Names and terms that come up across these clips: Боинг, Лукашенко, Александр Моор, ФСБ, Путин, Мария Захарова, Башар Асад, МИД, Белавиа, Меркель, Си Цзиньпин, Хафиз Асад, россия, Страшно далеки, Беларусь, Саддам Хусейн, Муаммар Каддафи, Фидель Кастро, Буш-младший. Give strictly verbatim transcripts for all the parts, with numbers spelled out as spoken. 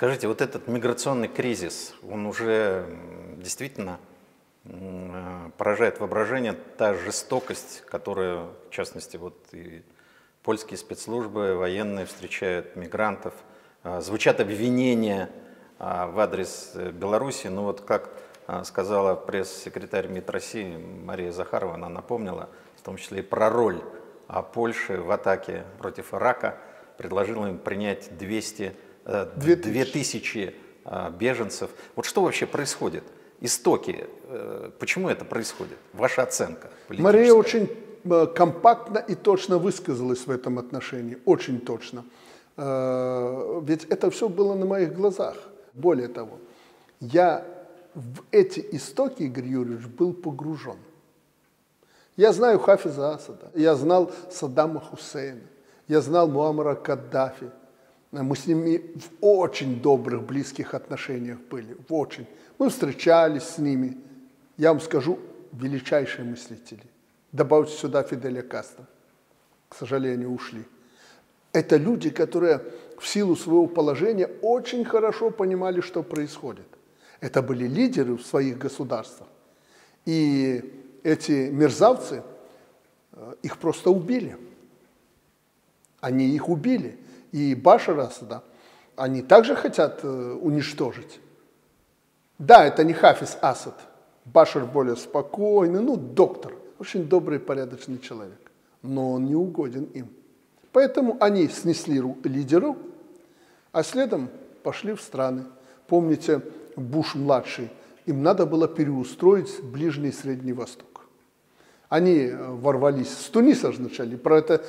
Скажите, вот этот миграционный кризис, он уже действительно поражает воображение, та жестокость, которая, в частности, вот и польские спецслужбы, военные встречают мигрантов. Звучат обвинения в адрес Беларуси, но вот как сказала пресс-секретарь МИД России Мария Захарова, она напомнила, в том числе и про роль Польши в атаке против Ирака, предложила им принять двести, две тысячи беженцев. Вот что вообще происходит? Истоки, почему это происходит? Ваша оценка политическая. Мария очень компактно и точно высказалась в этом отношении, очень точно. Ведь это все было на моих глазах. Более того, я в эти истоки, Игорь Юрьевич, был погружен. Я знаю Хафиза Асада, я знал Саддама Хусейна, я знал Муаммара Каддафи. Мы с ними в очень добрых, близких отношениях были, в очень. Мы встречались с ними, я вам скажу, величайшие мыслители. Добавьте сюда Фиделя Кастро, к сожалению, ушли. Это люди, которые в силу своего положения очень хорошо понимали, что происходит. Это были лидеры в своих государствах. И эти мерзавцы, их просто убили. Они их убили. И Башара Асада, они также хотят уничтожить. Да, это не Хафиз Асад. Башар более спокойный, ну, доктор. Очень добрый, порядочный человек. Но он не угоден им. Поэтому они снесли лидеру, а следом пошли в страны. Помните, Буш-младший, им надо было переустроить Ближний и Средний Восток. Они ворвались с Туниса же вначале, про это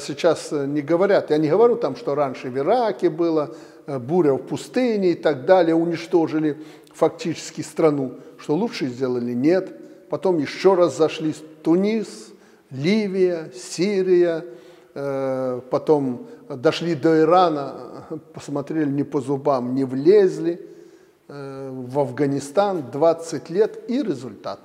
сейчас не говорят. Я не говорю там, что раньше в Ираке было, буря в пустыне и так далее, уничтожили фактически страну. Что лучше сделали? Нет. Потом еще раз зашли Тунис, Ливия, Сирия. Потом дошли до Ирана, посмотрели не по зубам, не влезли, в Афганистан двадцать лет и результат.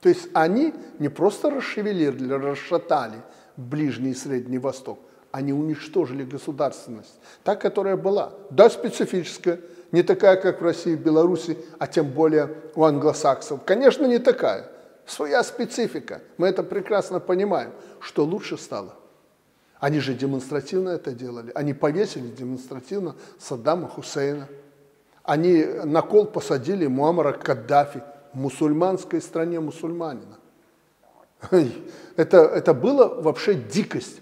То есть они не просто расшевелили, расшатали Ближний и Средний Восток, они уничтожили государственность, та, которая была, да, специфическая, не такая, как в России, в Беларуси, а тем более у англосаксов, конечно, не такая, своя специфика, мы это прекрасно понимаем, что лучше стало. Они же демонстративно это делали. Они повесили демонстративно Саддама Хусейна. Они на кол посадили Муаммара Каддафи в мусульманской стране мусульманина. Это, это была вообще дикость.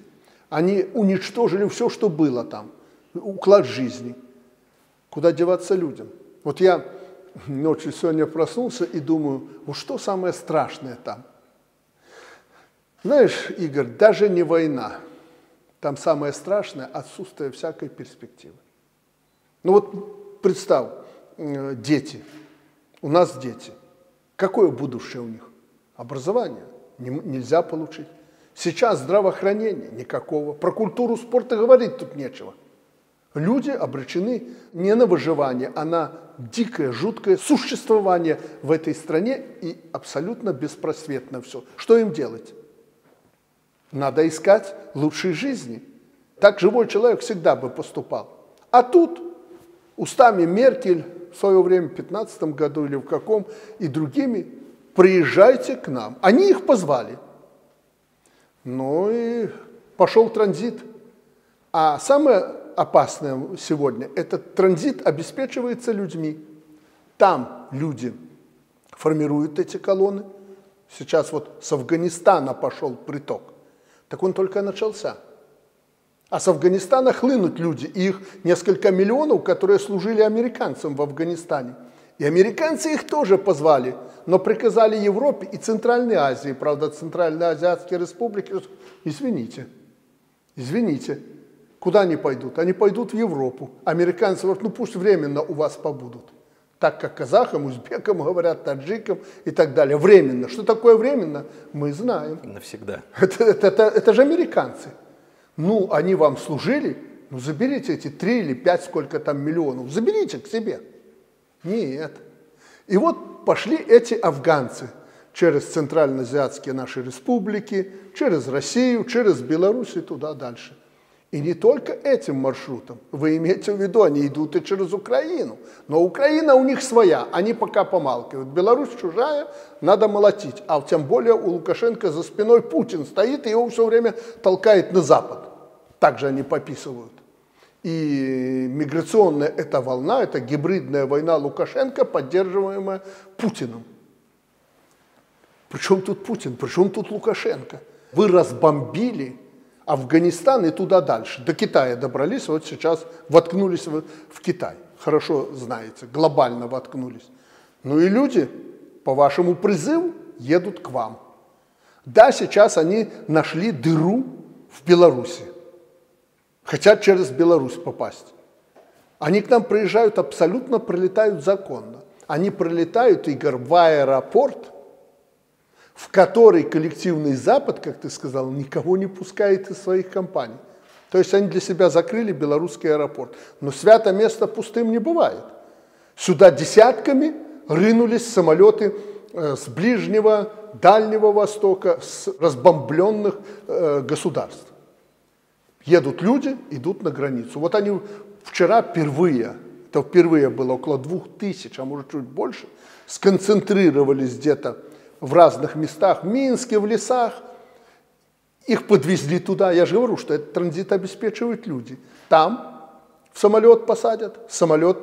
Они уничтожили все, что было там. Уклад жизни. Куда деваться людям? Вот я ночью сегодня проснулся и думаю, вот что самое страшное там? Знаешь, Игорь, даже не война. Там самое страшное – отсутствие всякой перспективы. Ну вот представь, дети, у нас дети, какое будущее у них? Образование нельзя получить. Сейчас здравоохранение никакого, про культуру спорта говорить тут нечего. Люди обречены не на выживание, а на дикое, жуткое существование в этой стране и абсолютно беспросветно все. Что им делать? Надо искать лучшей жизни. Так живой человек всегда бы поступал. А тут устами Меркель в свое время, в пятнадцатом году или в каком, и другими, приезжайте к нам. Они их позвали. Ну и пошел транзит. А самое опасное сегодня, этот транзит обеспечивается людьми. Там люди формируют эти колонны. Сейчас вот с Афганистана пошел приток. Так он только начался. А с Афганистана хлынут люди, и их несколько миллионов, которые служили американцам в Афганистане. И американцы их тоже позвали, но приказали Европе и Центральной Азии, правда, Центральноазиатские республики, извините, извините, куда они пойдут? Они пойдут в Европу. Американцы говорят, ну пусть временно у вас побудут. Так как казахам, узбекам говорят, таджикам и так далее. Временно. Что такое временно? Мы знаем. Навсегда. Это, это, это, это же американцы. Ну, они вам служили, ну заберите эти три или пять, сколько там миллионов, заберите к себе. Нет. И вот пошли эти афганцы через центральноазиатские наши республики, через Россию, через Беларусь и туда дальше. И не только этим маршрутом. Вы имеете в виду, они идут и через Украину. Но Украина у них своя, они пока помалкивают. Беларусь чужая, надо молотить. А тем более у Лукашенко за спиной Путин стоит и его все время толкает на Запад. Также они пописывают. И миграционная эта волна, это гибридная война Лукашенко, поддерживаемая Путиным. Причем тут Путин, причем тут Лукашенко? Вы разбомбили Афганистан и туда дальше. До Китая добрались, вот сейчас воткнулись в Китай. Хорошо знаете, глобально воткнулись. Ну и люди, по вашему призыву, едут к вам. Да, сейчас они нашли дыру в Беларуси. Хотят через Беларусь попасть. Они к нам приезжают абсолютно, прилетают законно. Они прилетают, Игорь, в аэропорт, в который коллективный Запад, как ты сказал, никого не пускает из своих компаний. То есть они для себя закрыли белорусский аэропорт. Но свято место пустым не бывает. Сюда десятками рынулись самолеты с Ближнего, Дальнего Востока, с разбомбленных государств. Едут люди, идут на границу. Вот они вчера впервые, это впервые было около двух тысяч, а может чуть больше, сконцентрировались где-то в разных местах, в Минске, в лесах. Их подвезли туда. Я же говорю, что этот транзит обеспечивают люди. Там в самолет посадят, самолет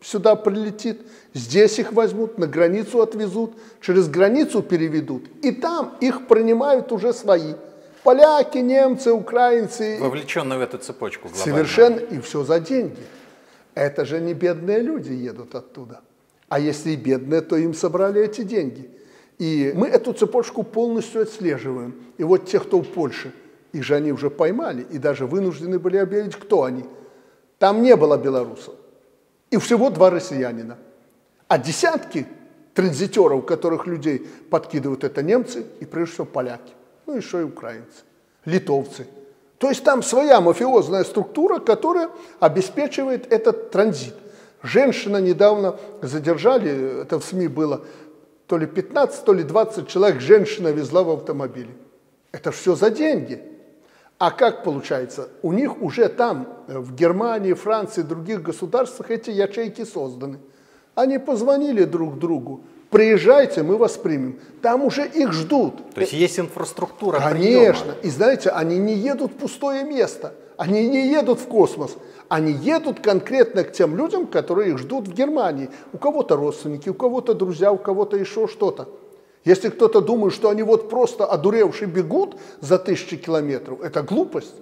сюда прилетит, здесь их возьмут, на границу отвезут, через границу переведут. И там их принимают уже свои. Поляки, немцы, украинцы. Вовлеченные в эту цепочку глобально. Совершенно, и все за деньги. Это же не бедные люди едут оттуда. А если и бедные, то им собрали эти деньги. И мы эту цепочку полностью отслеживаем. И вот те, кто в Польше, их же они уже поймали. И даже вынуждены были объявить, кто они. Там не было белорусов. И всего два россиянина. А десятки транзитеров, которых людей подкидывают, это немцы и прежде всего поляки. Ну, еще и украинцы, литовцы. То есть там своя мафиозная структура, которая обеспечивает этот транзит. Женщина недавно задержали, это в СМИ было, то ли пятнадцать, то ли двадцать человек женщина везла в автомобиле. Это все за деньги. А как получается? У них уже там, в Германии, Франции, других государствах эти ячейки созданы. Они позвонили друг другу. Приезжайте, мы вас примем. Там уже их ждут. То есть есть инфраструктура. Конечно. Приема. И знаете, они не едут в пустое место. Они не едут в космос. Они едут конкретно к тем людям, которые их ждут в Германии. У кого-то родственники, у кого-то друзья, у кого-то еще что-то. Если кто-то думает, что они вот просто одуревшие бегут за тысячи километров, это глупость.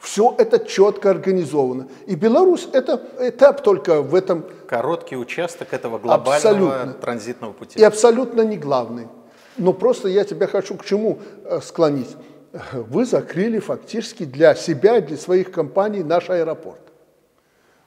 Все это четко организовано. И Беларусь – это этап только в этом… Короткий участок этого глобального абсолютно. Транзитного пути. И абсолютно не главный. Но просто я тебя хочу к чему склонить. Вы закрыли фактически для себя, для своих компаний наш аэропорт.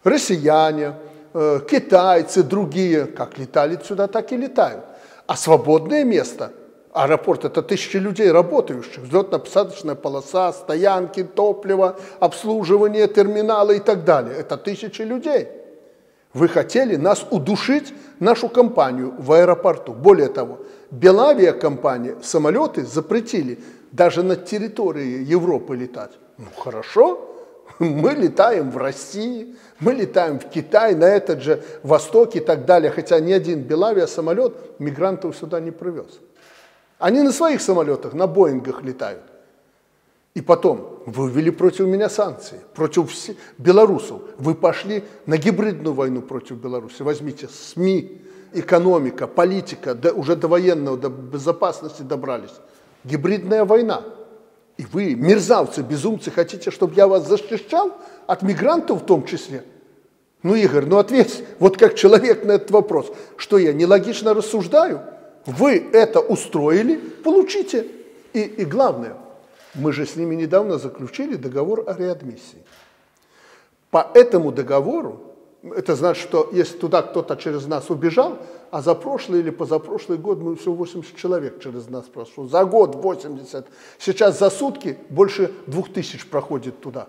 Россияне, китайцы, другие, как летали сюда, так и летают. А свободное место… Аэропорт – это тысячи людей работающих, взлетно-посадочная полоса, стоянки, топливо, обслуживание, терминалы и так далее. Это тысячи людей. Вы хотели нас удушить, нашу компанию в аэропорту. Более того, Белавиа компания самолеты запретили даже на территории Европы летать. Ну хорошо, мы летаем в России, мы летаем в Китай, на этот же Восток и так далее. Хотя ни один Белавиа самолет мигрантов сюда не привез. Они на своих самолетах, на Боингах летают. И потом, вы ввели против меня санкции, против белорусов. Вы пошли на гибридную войну против Беларуси. Возьмите СМИ, экономика, политика, до, уже до военного, до безопасности добрались. Гибридная война. И вы, мерзавцы, безумцы, хотите, чтобы я вас защищал от мигрантов в том числе? Ну, Игорь, ну ответь, вот как человек на этот вопрос. Что я, нелогично рассуждаю? Вы это устроили, получите. И, и главное, мы же с ними недавно заключили договор о реадмиссии. По этому договору, это значит, что если туда кто-то через нас убежал, а за прошлый или позапрошлый год мы всего восемьдесят человек через нас прошло, за год восемьдесят, сейчас за сутки больше двух тысяч проходит туда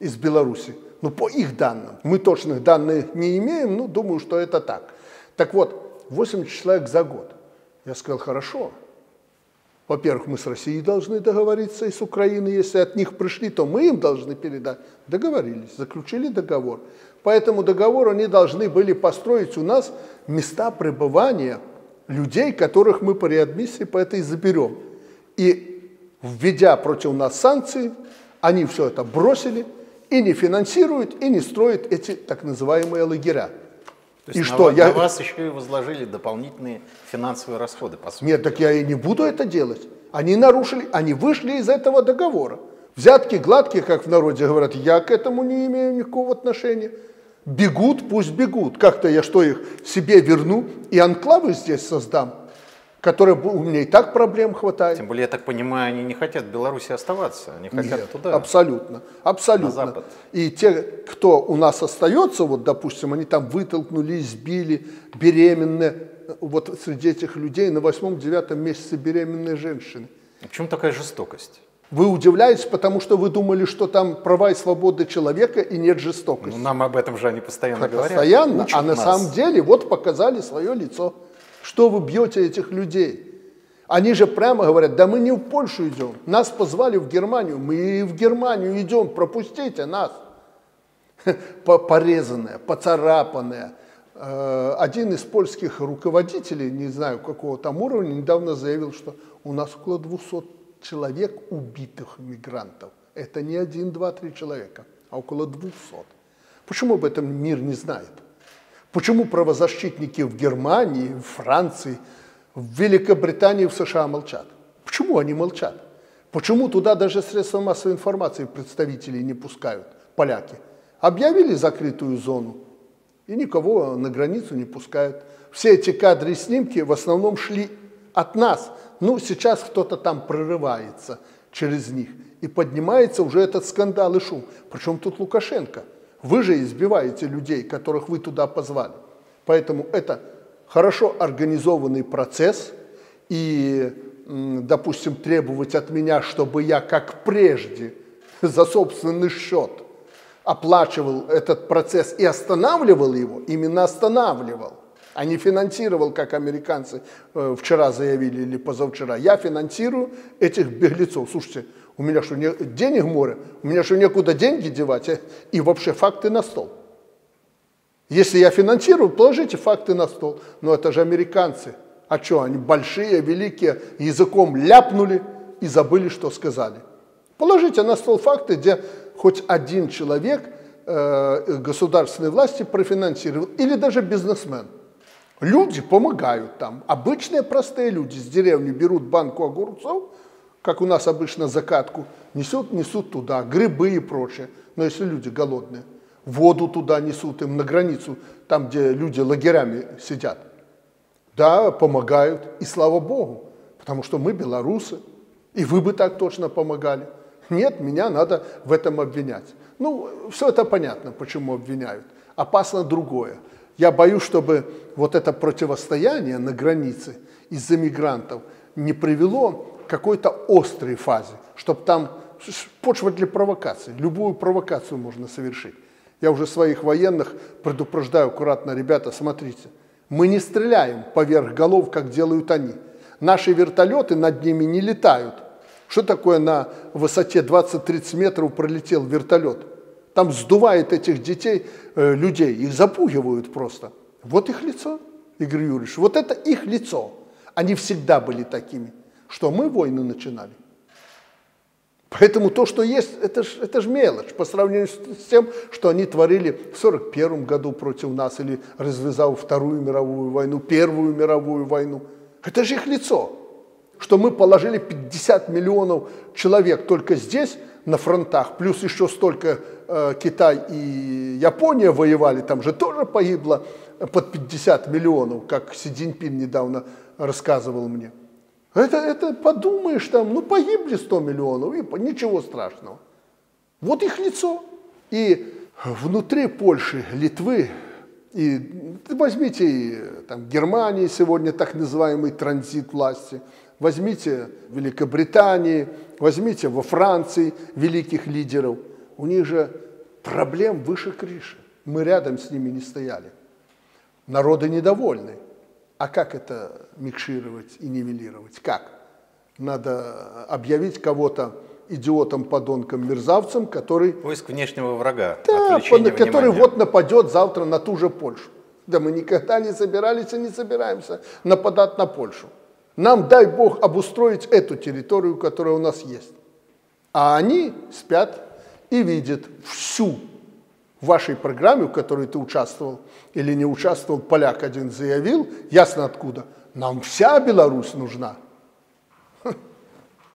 из Беларуси. Ну, по их данным. Мы точных данных не имеем, но думаю, что это так. Так вот, восемьдесят человек за год. Я сказал, хорошо, Во-первых, мы с Россией должны договориться и с Украиной. Если от них пришли, то мы им должны передать. Договорились, заключили договор. По этому договору они должны были построить у нас места пребывания людей, которых мы по реадмиссии по этой заберем. И введя против нас санкции, они все это бросили и не финансируют, и не строят эти так называемые лагеря. То есть и на что, вас, я... на вас еще и возложили дополнительные финансовые расходы, по сути. Нет, так я и не буду это делать. Они нарушили, они вышли из этого договора. Взятки гладкие, как в народе говорят, я к этому не имею никакого отношения. Бегут, пусть бегут. Как-то я что их себе верну и анклавы здесь создам, которые у меня и так проблем хватает. Тем более, я так понимаю, они не хотят в Беларуси оставаться, они хотят Нет, туда. Абсолютно, абсолютно. На запад. И те, кто у нас остается, вот, допустим, они там вытолкнули, избили, беременные, вот среди этих людей на восьмом-девятом месяце беременные женщины. А почему такая жестокость? Вы удивляетесь, потому что вы думали, что там права и свободы человека и нет жестокости. Ну, нам об этом же они постоянно как говорят. Постоянно, а на нас. самом деле вот показали свое лицо. Что вы бьете этих людей? Они же прямо говорят, да мы не в Польшу идем, нас позвали в Германию, мы и в Германию идем, пропустите нас. Порезанное, поцарапанное. Один из польских руководителей, не знаю какого там уровня, недавно заявил, что у нас около двухсот человек убитых мигрантов. Это не один, два, три человека, а около двухсот. Почему об этом мир не знает? Почему правозащитники в Германии, в Франции, в Великобритании, в США молчат? Почему они молчат? Почему туда даже средства массовой информации представителей не пускают, поляки? Объявили закрытую зону и никого на границу не пускают. Все эти кадры и снимки в основном шли от нас. Ну, сейчас кто-то там прорывается через них и поднимается уже этот скандал и шум. Причем тут Лукашенко. Вы же избиваете людей, которых вы туда позвали. Поэтому это хорошо организованный процесс. И, допустим, требовать от меня, чтобы я, как прежде, за собственный счет оплачивал этот процесс и останавливал его, именно останавливал, а не финансировал, как американцы вчера заявили или позавчера. Я финансирую этих беглецов. Слушайте, у меня что, не... денег море? У меня что, некуда деньги девать? И вообще факты на стол. Если я финансирую, положите факты на стол. Но это же американцы. А что, они большие, великие, языком ляпнули и забыли, что сказали. Положите на стол факты, где хоть один человек э, государственной власти профинансировал. Или даже бизнесмен. Люди помогают там. Обычные простые люди с деревни берут банку огурцов, как у нас обычно закатку, несут, несут туда, грибы и прочее. Но если люди голодные, воду туда несут им на границу, там, где люди лагерями сидят. Да, помогают, и слава богу, потому что мы белорусы, и вы бы так точно помогали. Нет, меня надо в этом обвинять. Ну, все это понятно, почему обвиняют. Опасно другое. Я боюсь, чтобы вот это противостояние на границе из-за мигрантов не привело к какой-то острой фазе, чтобы там почва для провокации, любую провокацию можно совершить. Я уже своих военных предупреждаю аккуратно, ребята, смотрите, мы не стреляем поверх голов, как делают они. Наши вертолеты над ними не летают. Что такое на высоте двадцать-тридцать метров пролетел вертолет? Там сдувает этих детей, э, людей, их запугивают просто. Вот их лицо, Игорь Юрьевич, вот это их лицо. Они всегда были такими, что мы войны начинали. Поэтому то, что есть, это ж, это ж мелочь по сравнению с тем, что они творили в сорок первом году против нас или развязав Вторую мировую войну, Первую мировую войну. Это же их лицо, что мы положили пятьдесят миллионов человек только здесь, на фронтах, плюс еще столько э, Китай и Япония воевали, там же тоже погибло под пятьдесят миллионов, как Си Цзиньпин недавно рассказывал мне. Это, это подумаешь, там, ну погибли сто миллионов, и ничего страшного. Вот их лицо. И внутри Польши, Литвы, и возьмите там, Германии сегодня так называемый транзит власти, возьмите в Великобритании, возьмите во Франции великих лидеров. У них же проблем выше крыши. Мы рядом с ними не стояли. Народы недовольны. А как это микшировать и нивелировать? Как? Надо объявить кого-то идиотом, подонком, мерзавцем, который... Поиск внешнего врага. Да, который вот нападет завтра на ту же Польшу. Да мы никогда не собирались и не собираемся нападать на Польшу. Нам, дай бог, обустроить эту территорию, которая у нас есть. А они спят и видят всю вашей программе, в которой ты участвовал или не участвовал. Поляк один заявил, ясно откуда, нам вся Беларусь нужна.